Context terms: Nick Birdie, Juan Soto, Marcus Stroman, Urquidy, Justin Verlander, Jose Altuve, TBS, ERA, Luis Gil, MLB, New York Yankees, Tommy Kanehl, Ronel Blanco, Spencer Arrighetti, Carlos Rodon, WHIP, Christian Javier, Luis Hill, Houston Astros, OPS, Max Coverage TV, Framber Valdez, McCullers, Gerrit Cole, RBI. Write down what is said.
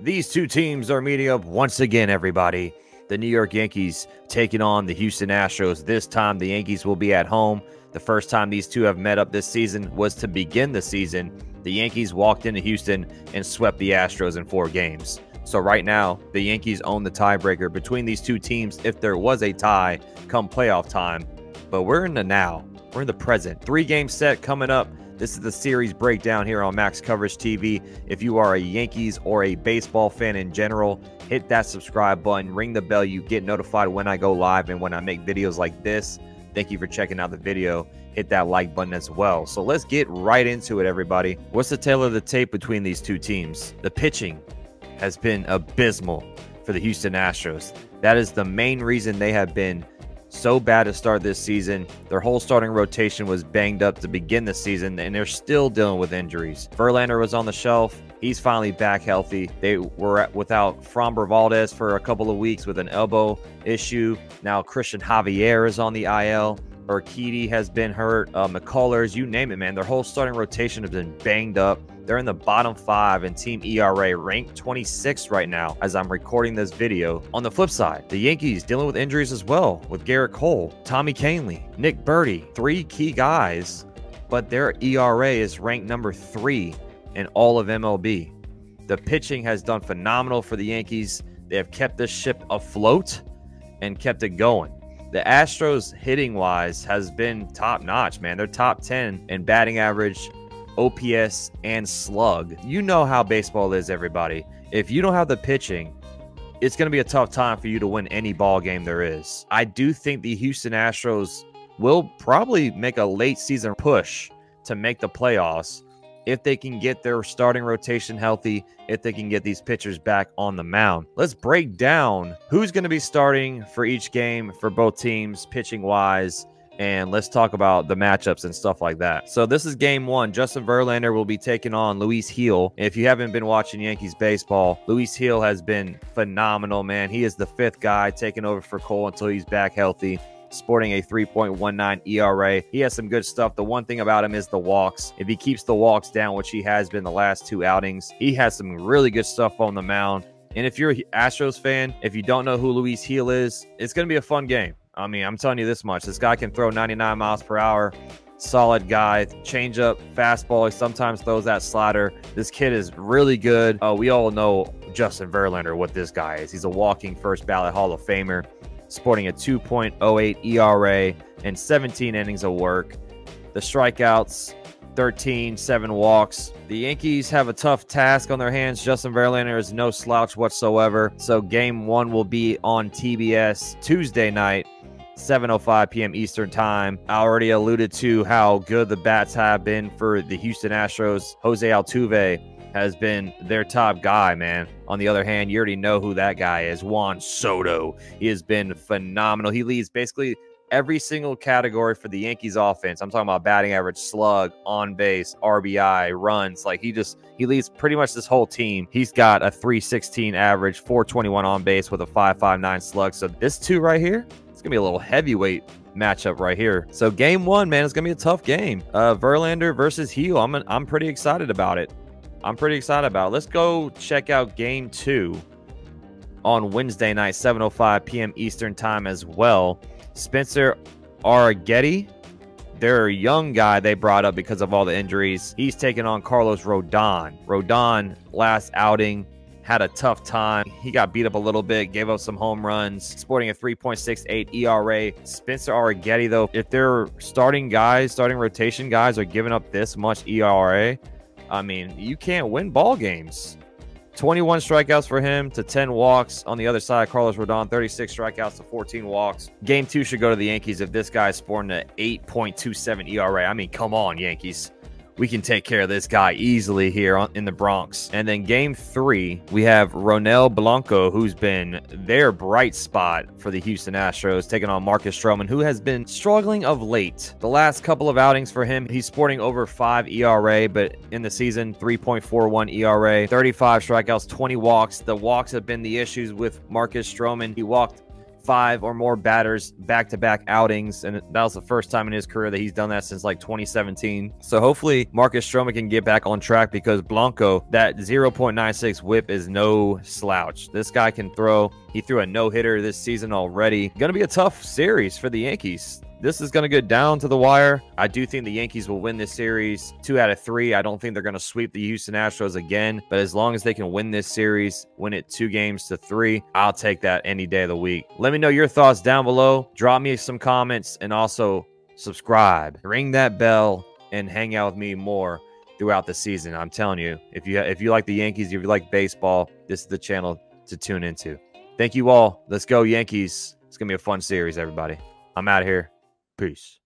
These two teams are meeting up once again, everybody. The New York Yankees taking on the Houston Astros. This time, the Yankees will be at home. The first time these two have met up this season was to begin the season. The Yankees walked into Houston and swept the Astros in 4 games. So right now, the Yankees own the tiebreaker between these two teams if there was a tie come playoff time. But we're in the now. We're in the present. 3-game set coming up. This is the series breakdown here on Max Coverage TV. If you are a Yankees or a baseball fan in general, hit that subscribe button, ring the bell. You get notified when I go live and when I make videos like this. Thank you for checking out the video. Hit that like button as well. So let's get right into it, everybody. What's the tale of the tape between these two teams? The pitching has been abysmal for the Houston Astros. That is the main reason they have been so bad to start this season. Their whole starting rotation was banged up to begin the season, and they're still dealing with injuries. Verlander was on the shelf. He's finally back healthy. They were without Framber Valdez for a couple of weeks with an elbow issue. Now Christian Javier is on the IL. Urquidy has been hurt. McCullers, you name it, man. Their whole starting rotation has been banged up. They're in the bottom 5 in team ERA, ranked 26th right now as I'm recording this video. On the flip side, the Yankees dealing with injuries as well, with Gerrit Cole, Tommy Kanehl, Nick Birdie, 3 key guys, but their ERA is ranked number 3 in all of MLB. The pitching has done phenomenal for the Yankees. They have kept this ship afloat and kept it going. The Astros hitting-wise has been top-notch, man. They're top 10 in batting average, OPS, and slug. You know how baseball is, everybody. If you don't have the pitching, it's going to be a tough time for you to win any ball game there is. I do think the Houston Astros will probably make a late-season push to make the playoffs if they can get their starting rotation healthy, if they can get these pitchers back on the mound. Let's break down who's going to be starting for each game for both teams, pitching-wise, and let's talk about the matchups and stuff like that. So this is game 1. Justin Verlander will be taking on Luis Hill. If you haven't been watching Yankees baseball, Luis Hill has been phenomenal, man. He is the 5th guy taking over for Cole until he's back healthy, sporting a 3.19 ERA. He has some good stuff. The one thing about him is the walks. If he keeps the walks down, which he has been the last 2 outings, he has some really good stuff on the mound. And if you're an Astros fan, if you don't know who Luis Gil is, it's going to be a fun game. I mean, I'm telling you this much. This guy can throw 99 miles per hour. Solid guy, change up, fastball. He sometimes throws that slider. This kid is really good. We all know Justin Verlander, what this guy is. He's a walking first ballot Hall of Famer, sporting a 2.08 ERA and 17 innings of work. The strikeouts, 13, 7 walks. The Yankees have a tough task on their hands. Justin Verlander is no slouch whatsoever. So game 1 will be on TBS Tuesday night, 7:05 p.m. Eastern time. I already alluded to how good the bats have been for the Houston Astros. Jose Altuve has been their top guy, man. On the other hand, you already know who that guy is, Juan Soto. He has been phenomenal. He leads basically every single category for the Yankees offense. I'm talking about batting average, slug, on base, RBI, runs. Like he leads pretty much this whole team. He's got a 316 average, 421 on base with a 559 slug. So this 2 right here, it's gonna be a little heavyweight matchup right here. So game 1, man, it's gonna be a tough game. Verlander versus Hill. I'm pretty excited about it. Let's go check out game 2 on Wednesday night, 7:05 p.m. Eastern time as well. Spencer Arrighetti, their young guy they brought up because of all the injuries, he's taking on Carlos Rodon. Rodon, last outing, had a tough time. He got beat up a little bit, gave up some home runs, sporting a 3.68 ERA. Spencer Arrighetti, though, if their starting rotation guys are giving up this much ERA, I mean, you can't win ball games. 21 strikeouts for him to 10 walks. On the other side, Carlos Rodon, 36 strikeouts to 14 walks. Game 2 should go to the Yankees if this guy's sporting an 8.27 ERA. I mean, come on, Yankees. We can take care of this guy easily here in the Bronx. And then game 3, we have Ronel Blanco, who's been their bright spot for the Houston Astros, taking on Marcus Stroman, who has been struggling of late. The last couple of outings for him, he's sporting over 5 ERA, but in the season, 3.41 ERA, 35 strikeouts, 20 walks. The walks have been the issues with Marcus Stroman. He walked five or more batters back-to-back outings, and that was the first time in his career that he's done that since like 2017. So hopefully Marcus Stroman can get back on track, because Blanco, that 0.96 whip is no slouch. This guy can throw. He threw a no-hitter this season already. Gonna be a tough series for the Yankees. This is going to go down to the wire. I do think the Yankees will win this series 2 out of 3. I don't think they're going to sweep the Houston Astros again, but as long as they can win this series, win it 2 games to 3, I'll take that any day of the week. Let me know your thoughts down below. Drop me some comments, and also subscribe. Ring that bell and hang out with me more throughout the season. I'm telling you, if you like the Yankees, if you like baseball, this is the channel to tune into. Thank you all. Let's go Yankees. It's going to be a fun series, everybody. I'm out of here. Peace.